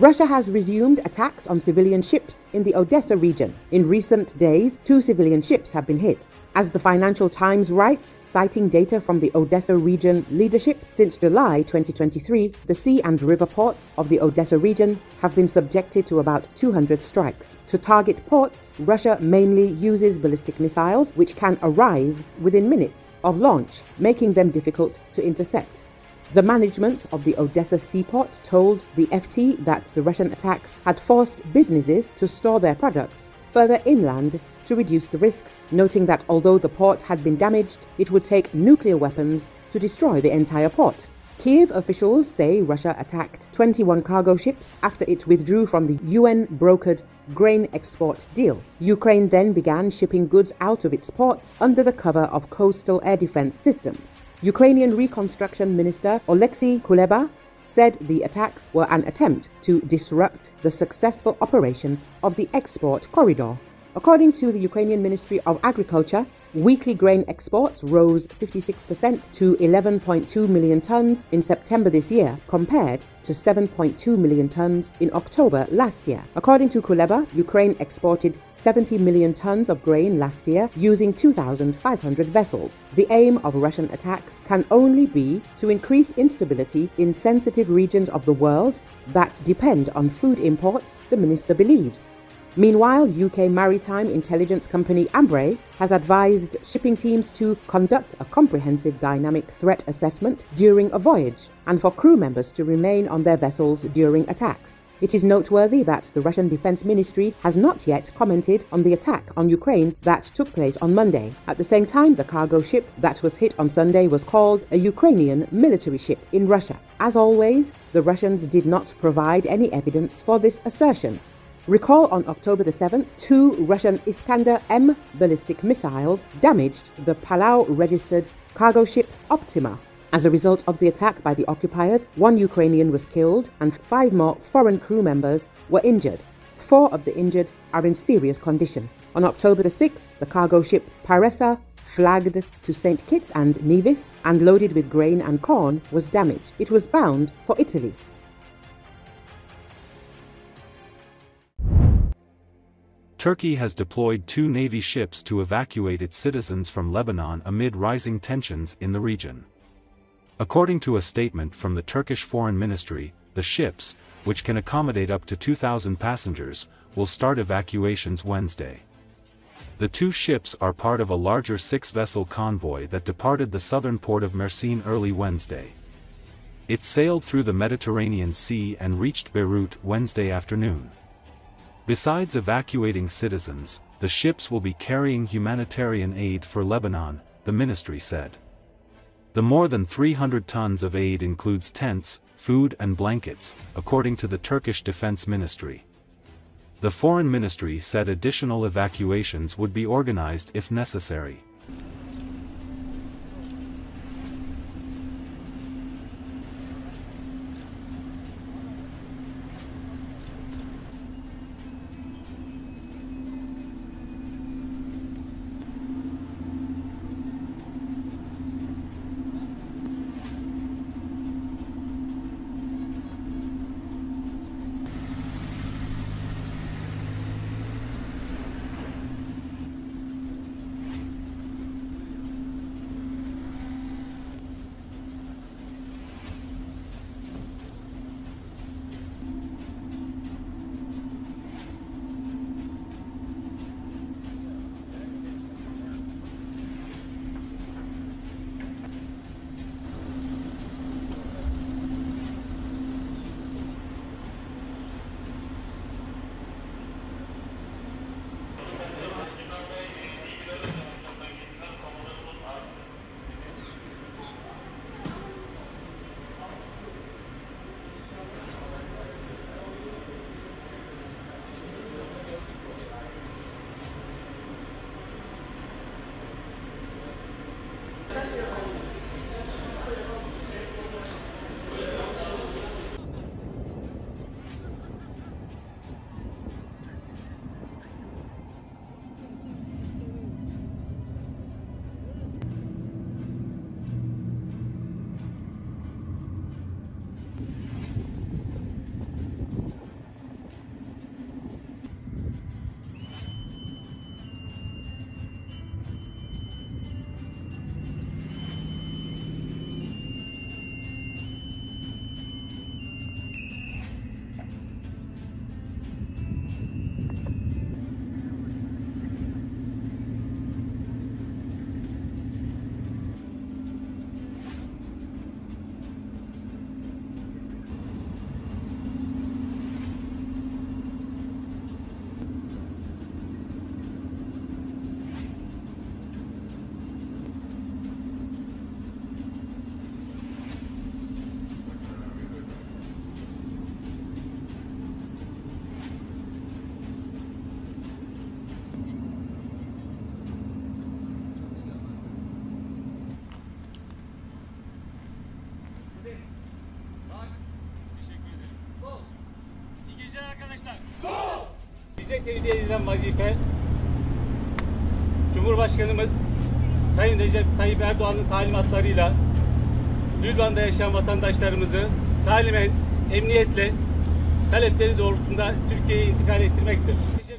Russia has resumed attacks on civilian ships in the Odessa region. In recent days, 2 civilian ships have been hit. As the Financial Times writes, citing data from the Odessa region leadership, since July 2023, the sea and river ports of the Odessa region have been subjected to about 200 strikes. To target ports, Russia mainly uses ballistic missiles, which can arrive within minutes of launch, making them difficult to intercept. The management of the Odessa seaport told the FT that the Russian attacks had forced businesses to store their products further inland to reduce the risks, noting that although the port had been damaged, it would take nuclear weapons to destroy the entire port. Kyiv officials say Russia attacked 21 cargo ships after it withdrew from the UN-brokered grain export deal. Ukraine then began shipping goods out of its ports under the cover of coastal air defense systems. Ukrainian Reconstruction Minister Oleksiy Kuleba said the attacks were an attempt to disrupt the successful operation of the export corridor. According to the Ukrainian Ministry of Agriculture, weekly grain exports rose 56% to 11.2 million tons in September this year, compared to 7.2 million tons in October last year. According to Kuleba, Ukraine exported 70 million tons of grain last year using 2,500 vessels. The aim of Russian attacks can only be to increase instability in sensitive regions of the world that depend on food imports, the minister believes. Meanwhile, UK maritime intelligence company Ambrey has advised shipping teams to conduct a comprehensive dynamic threat assessment during a voyage and for crew members to remain on their vessels during attacks. It is noteworthy that the Russian Defense Ministry has not yet commented on the attack on Ukraine that took place on Monday. At the same time, the cargo ship that was hit on Sunday was called a Ukrainian military ship in Russia. As always, the Russians did not provide any evidence for this assertion. Recall on October the 7th, 2 Russian Iskander M ballistic missiles damaged the Palau-registered cargo ship Optima. As a result of the attack by the occupiers, 1 Ukrainian was killed and 5 more foreign crew members were injured. 4 of the injured are in serious condition. On October the 6th, the cargo ship Paresa, flagged to St. Kitts and Nevis and loaded with grain and corn, was damaged. It was bound for Italy. Turkey has deployed 2 Navy ships to evacuate its citizens from Lebanon amid rising tensions in the region. According to a statement from the Turkish Foreign Ministry, the ships, which can accommodate up to 2,000 passengers, will start evacuations Wednesday. The 2 ships are part of a larger 6-vessel convoy that departed the southern port of Mersin early Wednesday. It sailed through the Mediterranean Sea and reached Beirut Wednesday afternoon. Besides evacuating citizens, the ships will be carrying humanitarian aid for Lebanon, the ministry said. The more than 300 tons of aid includes tents, food and blankets, according to the Turkish Defense Ministry. The Foreign Ministry said additional evacuations would be organized if necessary. bize tevdi edilen vazife Cumhurbaşkanımız Sayın Recep Tayyip Erdoğan'ın talimatlarıyla Lübnan'da yaşayan vatandaşlarımızı salimen, emniyetle talepleri doğrultusunda Türkiye'ye intikal ettirmektir.